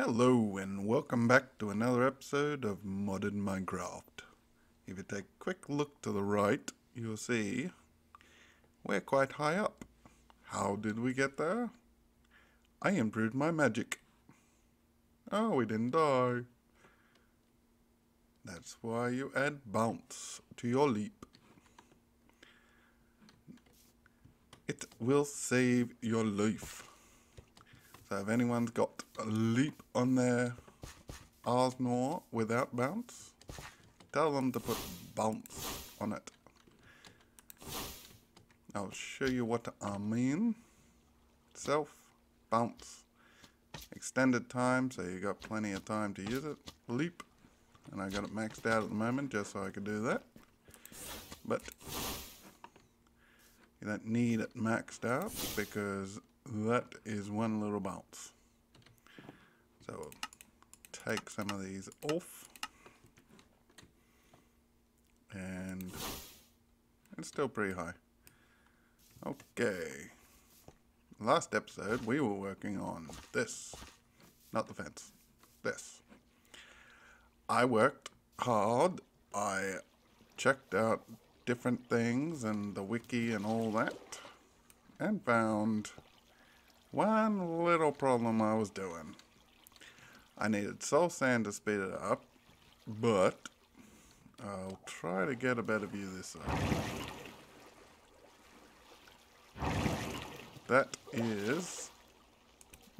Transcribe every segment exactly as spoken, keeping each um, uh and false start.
Hello and welcome back to another episode of Modded Minecraft. If you take a quick look to the right, you'll see we're quite high up. How did we get there? I improved my magic. Oh, we didn't die. That's why you add bounce to your leap. It will save your life. So if anyone's got a leap on their arsenal without bounce, tell them to put bounce on it. I'll show you what I mean. Self, bounce, extended time, so you got plenty of time to use it. Leap, and I got it maxed out at the moment just so I could do that. But you don't need it maxed out because that is one little bounce. So we'll take some of these off, and it's still pretty high. Okay, last episode we were working on this, not the fence, this. I worked hard, I checked out different things and the wiki and all that, and found one little problem I was doing. I needed soul sand to speed it up, but I'll try to get a better view this way. That is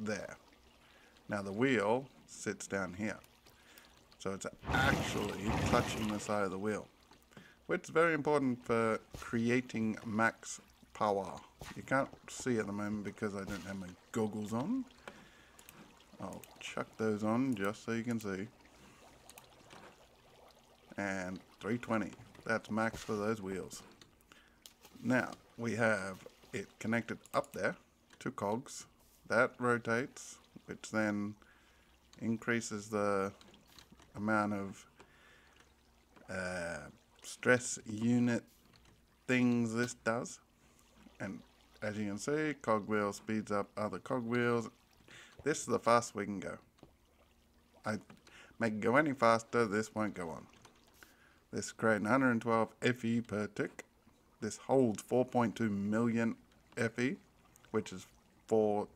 there. Now the wheel sits down here. So it's actually touching the side of the wheel, which is very important for creating max power. You can't see at the moment because I don't have my goggles on. I'll chuck those on just so you can see. And three twenty. That's max for those wheels. Now we have it connected up there to cogs. That rotates, which then increases the amount of uh, stress unit things this does. And as you can see, cogwheel speeds up other cogwheels. This is the fastest we can go. I make it go any faster, this won't go on. This is creating one hundred twelve F E per tick. This holds four point two million F E, which is for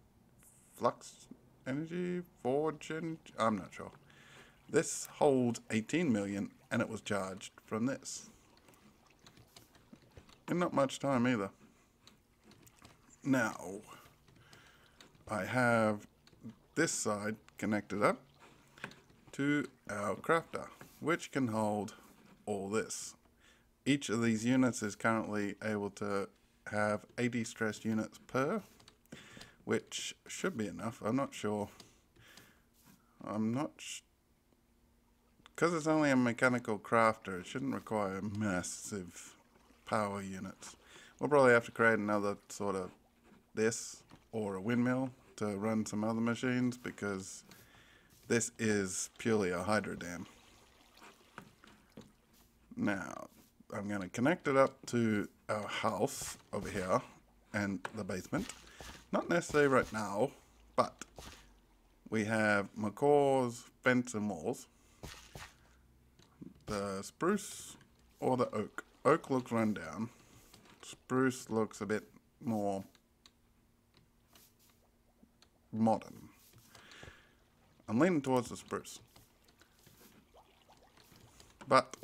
flux energy, forge energy, I'm not sure. This holds eighteen million, and it was charged from this. And not much time either. Now, I have this side connected up to our crafter, which can hold all this. Each of these units is currently able to have eighty stress units per, which should be enough. I'm not sure. I'm not sh because it's only a mechanical crafter, it shouldn't require massive power units. We'll probably have to create another sort of this or a windmill to run some other machines, because this is purely a hydro dam. Now I'm going to connect it up to our house over here and the basement. Not necessarily right now, but we have Macaw's fence and walls, the spruce or the oak. Oak looks run down, spruce looks a bit more modern. I'm leaning towards the spruce, but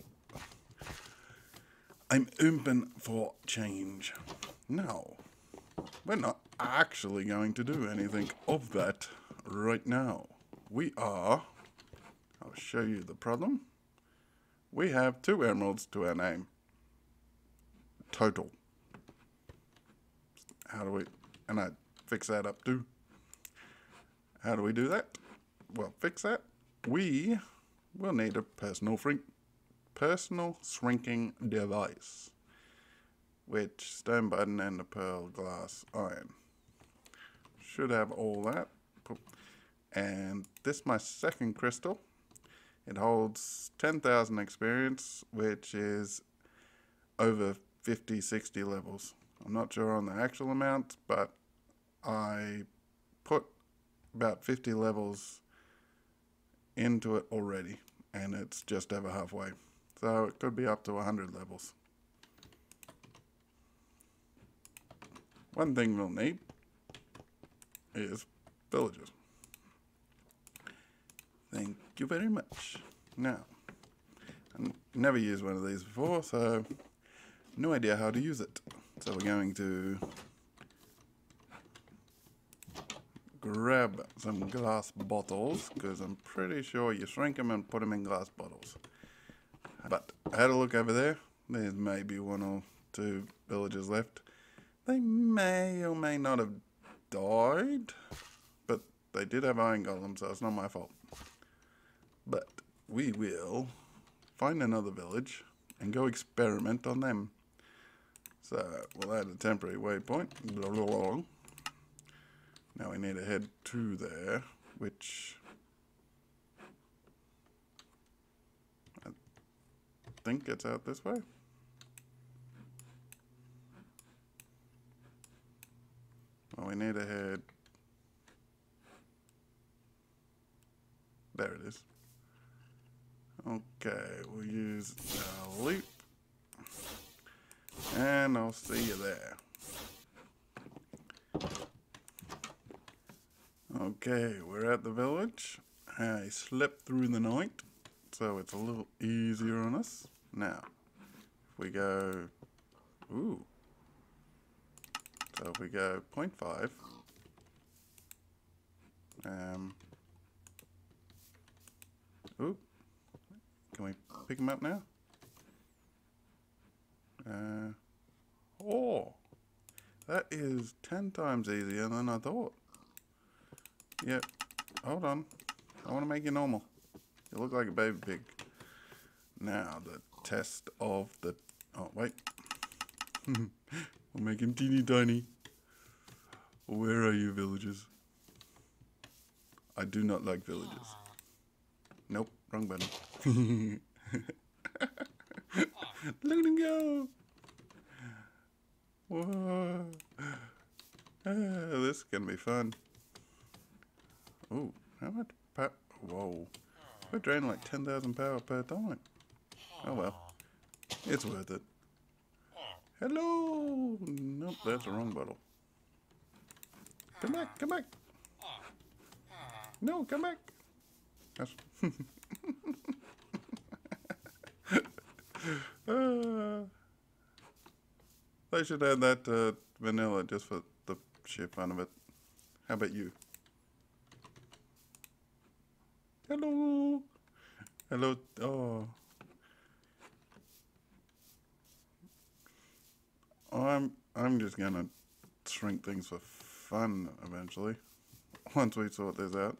I'm open for change. No, we're not actually going to do anything of that right now. We are, I'll show you the problem. We have two emeralds to our name total. How do we, and I fix that up too. How do we do that? Well, fix that. We will need a personal shrink, personal shrinking device, which stone button and the pearl glass iron should have all that. And this is my second crystal. It holds ten thousand experience, which is over fifty, sixty levels. I'm not sure on the actual amount, but I put about fifty levels into it already, and it's just over halfway. So it could be up to one hundred levels. One thing we'll need is villagers. Thank you very much. Now, I've never used one of these before, so no idea how to use it. So we're going to grab some glass bottles, because I'm pretty sure you shrink them and put them in glass bottles. But I had a look over there. There's maybe one or two villagers left. They may or may not have died, but they did have iron golems, so it's not my fault. But we will find another village and go experiment on them. So we'll add a temporary waypoint. Blah, blah, blah. Now we need to head to there, which I think it's out this way. Well, we need to head... There it is. Okay, we'll use the loop. And I'll see you there. Okay, we're at the village. I slept through the night, so it's a little easier on us. Now, if we go... Ooh. So if we go zero point five. Um... Ooh. Can we pick him up now? Uh, oh! That is ten times easier than I thought. Yeah, hold on. I want to make you normal. You look like a baby pig. Now, the test of the... Oh, wait. We'll make him teeny tiny. Where are you, villagers? I do not like villagers. Nope, wrong button. Look at him go! Whoa. Ah, this is going to be fun. Ooh, how much power? Whoa. We're draining like ten thousand power per time. Oh well. It's worth it. Hello! Nope, that's the wrong bottle. Come back, come back! No, come back! That's uh, they should add that uh, vanilla just for the sheer fun of it. How about you? Hello! Hello! Oh. I'm, I'm just gonna shrink things for fun eventually. Once we sort this out.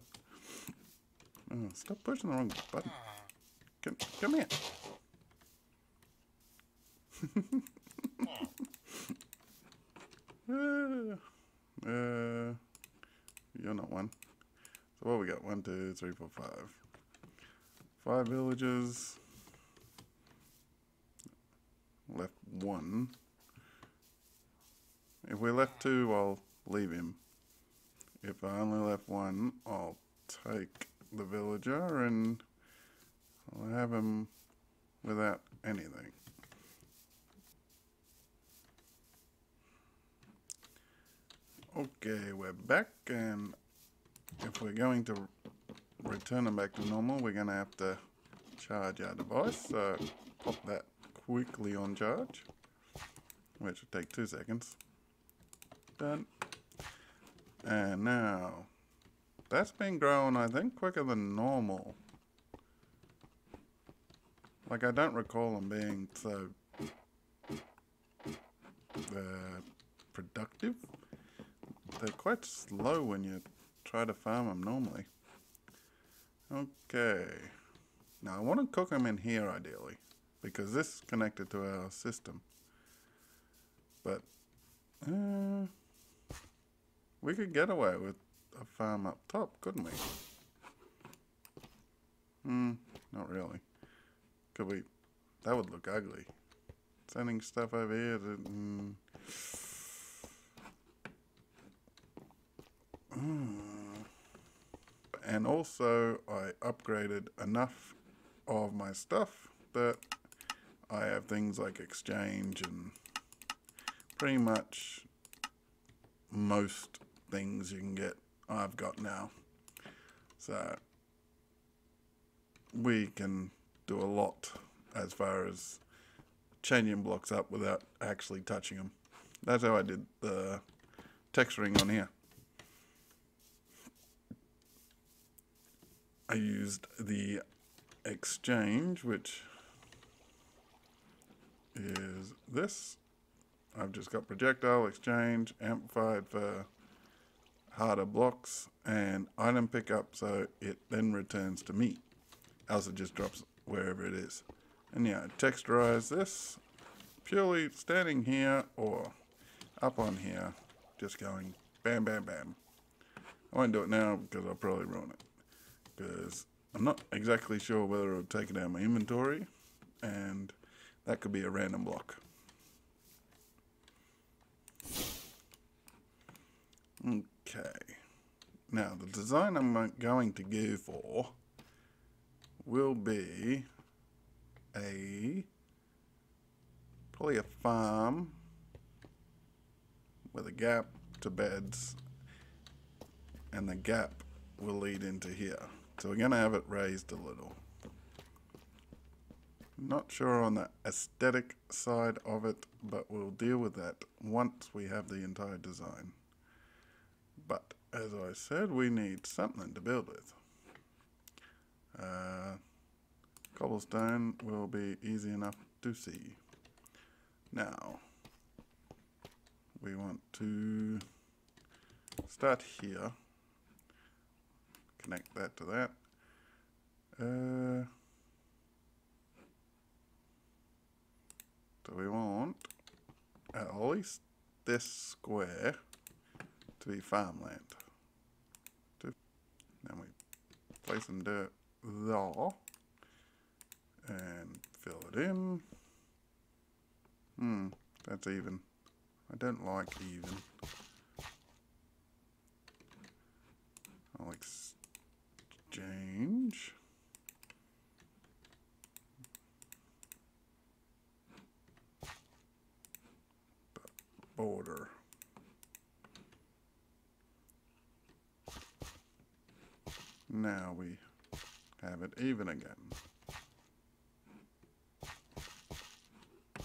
Oh, stop pushing the wrong button. Come, come here! uh, uh, you're not one. So what we got? One, two, three, four, five. Five villages. Left one. If we left two, I'll leave him. If I only left one, I'll take the villager and I'll have him without anything. Okay, we're back, and if we're going to return them back to normal, we're going to have to charge our device, so pop that quickly on charge, which will take two seconds. Done. And now, that's been growing, I think, quicker than normal. Like, I don't recall them being so uh, productive. They're quite slow when you try to farm them normally. Okay. Now I want to cook them in here ideally, because this is connected to our system. But uh, we could get away with a farm up top, couldn't we? Hmm, not really. Could we? That would look ugly. Sending stuff over here to... Mm, and also I upgraded enough of my stuff that I have things like exchange and pretty much most things you can get I've got now, so we can do a lot as far as changing blocks up without actually touching them. That's how I did the texturing on here. I used the exchange, which is this. I've just got projectile, exchange, amplified for harder blocks, and item pickup, so it then returns to me. Else it just drops wherever it is. And yeah, texturize this, purely standing here or up on here, just going bam, bam, bam. I won't do it now because I'll probably ruin it. Because I'm not exactly sure whether it'll take it out of my inventory, and that could be a random block. Okay. Now, the design I'm going to go for will be a probably a farm with a gap to beds, and the gap will lead into here. So we're going to have it raised a little. Not sure on the aesthetic side of it, but we'll deal with that once we have the entire design. But as I said, we need something to build with. Uh, cobblestone will be easy enough to see. Now, we want to start here. Connect that to that. Uh, so we want at least this square to be farmland. Then we place some dirt there and fill it in. Hmm, that's even. I don't like even. I'll exchange. Border. Now we have it even again.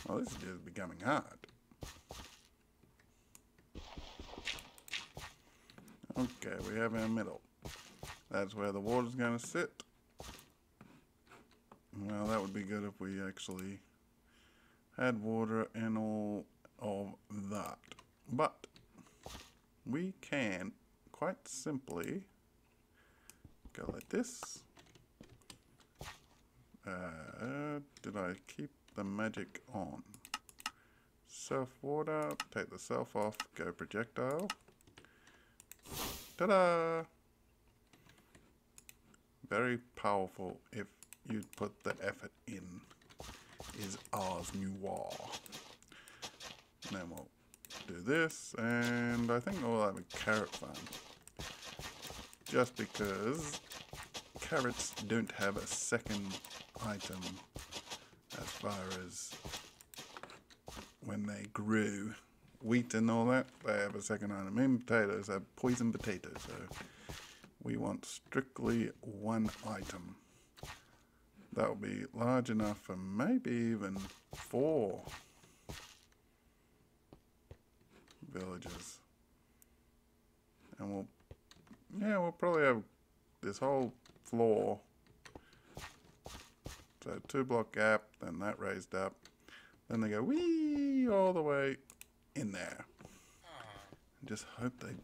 Oh, this is just becoming hard. Okay, we have our middle. That's where the water's going to sit. Well, that would be good if we actually had water and all of that. But we can quite simply go like this. Uh, did I keep the magic on? Self water, take the self off, go projectile. Ta-da! Very powerful if you put the effort in, is Ars Noir. And then we'll do this, and I think we'll have a carrot farm. Just because carrots don't have a second item as far as when they grow wheat and all that, they have a second item. Even potatoes have poison potatoes, so we want strictly one item. That will be large enough for maybe even four villages, and we'll yeah, we'll probably have this whole floor. So two block gap, then that raised up. Then they go wee all the way in there. And just hope they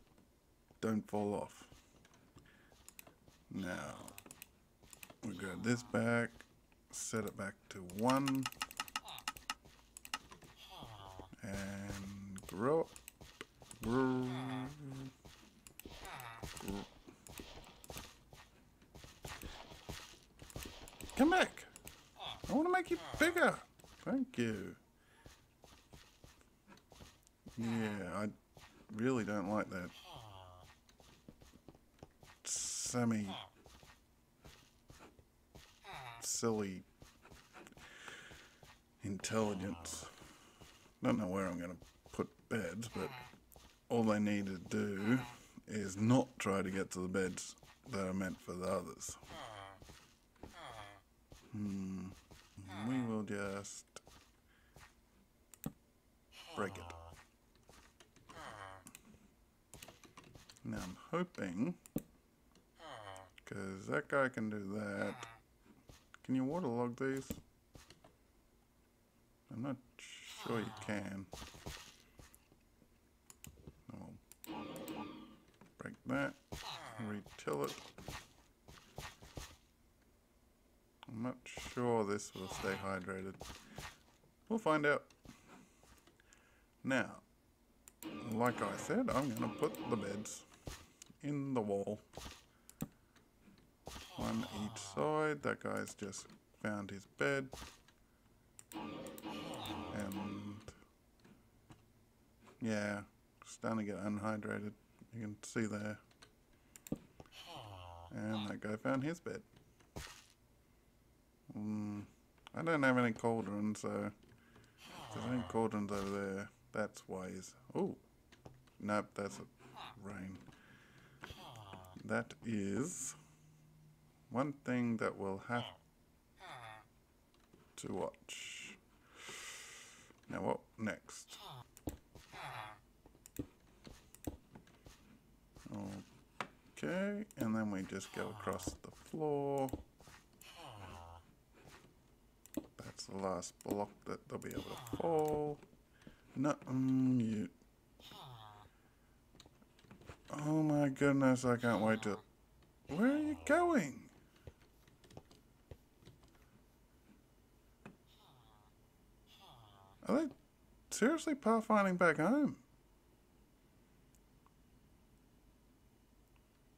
don't fall off. Now, we grab this back, set it back to one. And grow up. Grow. Come back! I want to make you bigger! Thank you. Yeah, I really don't like that semi silly intelligence. Don't know where I'm going to put beds, but all I need to do is not try to get to the beds that are meant for the others. Hmm. We will just break it. Now I'm hoping, because that guy can do that. Can you waterlog these? I'm not sure you can. I'll break that, retill it. I'm not sure this will stay hydrated. We'll find out. Now, like I said, I'm going to put the beds in the wall. One each side. That guy's just found his bed. And yeah, starting to get unhydrated. You can see there. And that guy found his bed. Mm, I don't have any cauldrons, so there's any cauldrons over there. That's wise. Oh, nope, that's a rain. That is one thing that we'll have to watch. Now what next? Okay, and then we just go across the floor. That's the last block that they'll be able to fall. No, um, you. Oh my goodness, I can't wait to... Where are you going? Are they seriously pathfinding back home?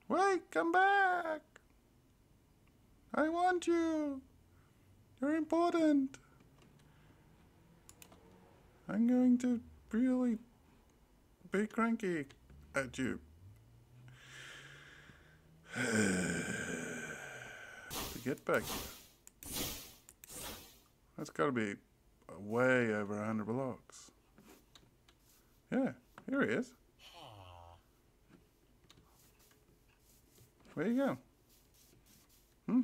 Wait, come back! I want you! You're important! I'm going to really be cranky at you. To get back here. That's got to be way over a hundred blocks. Yeah, here he is. Where you going? Hmm?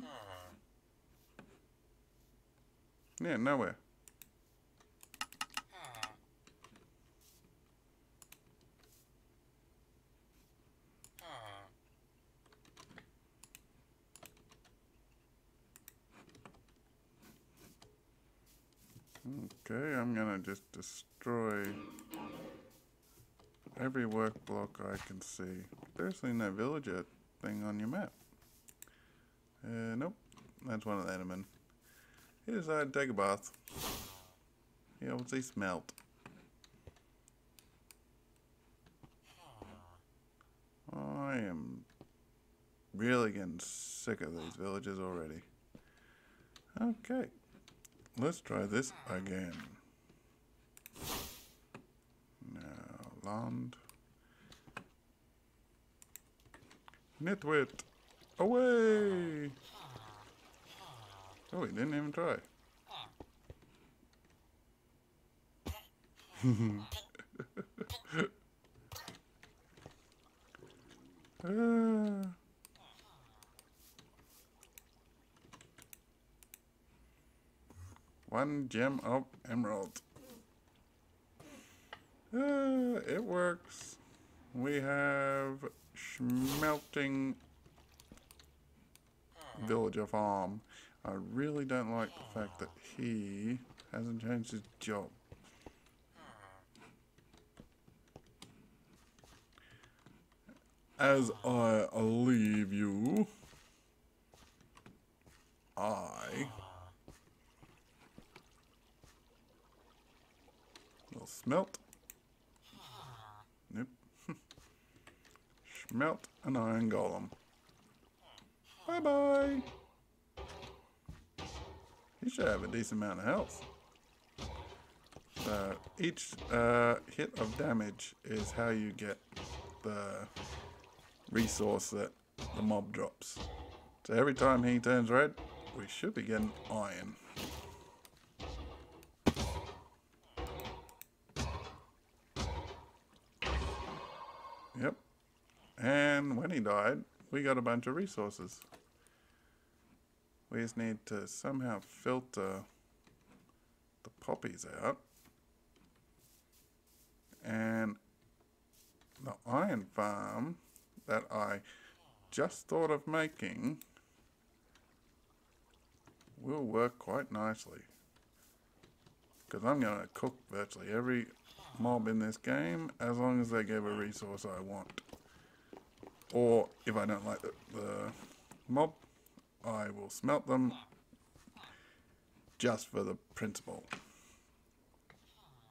Yeah, nowhere. Okay, I'm gonna just destroy every work block I can see. Seriously, no villager thing on your map. Uh, nope, that's one of the endermen. He decided to take a bath. He obviously smelt. I am really getting sick of these villagers already. Okay. Let's try this again. Now, land. Nitwit! Away! Oh, he didn't even try. ah. One gem of emerald. Uh, it works. We have smelting villager farm. I really don't like the fact that he hasn't changed his job. As I leave you, I... Smelt. Nope. Smelt an iron golem. Bye bye. He should have a decent amount of health. So each uh, hit of damage is how you get the resource that the mob drops. So every time he turns red, we should be getting iron. Yep. And when he died, we got a bunch of resources. We just need to somehow filter the poppies out. And the iron farm that I just thought of making will work quite nicely. Because I'm going to cook virtually every mob in this game as long as they give a resource I want. Or if I don't like the, the mob, I will smelt them just for the principle.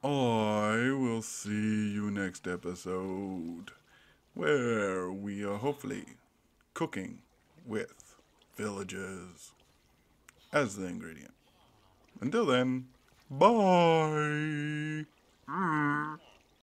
I will see you next episode, where we are hopefully cooking with villagers as the ingredient. Until then, bye!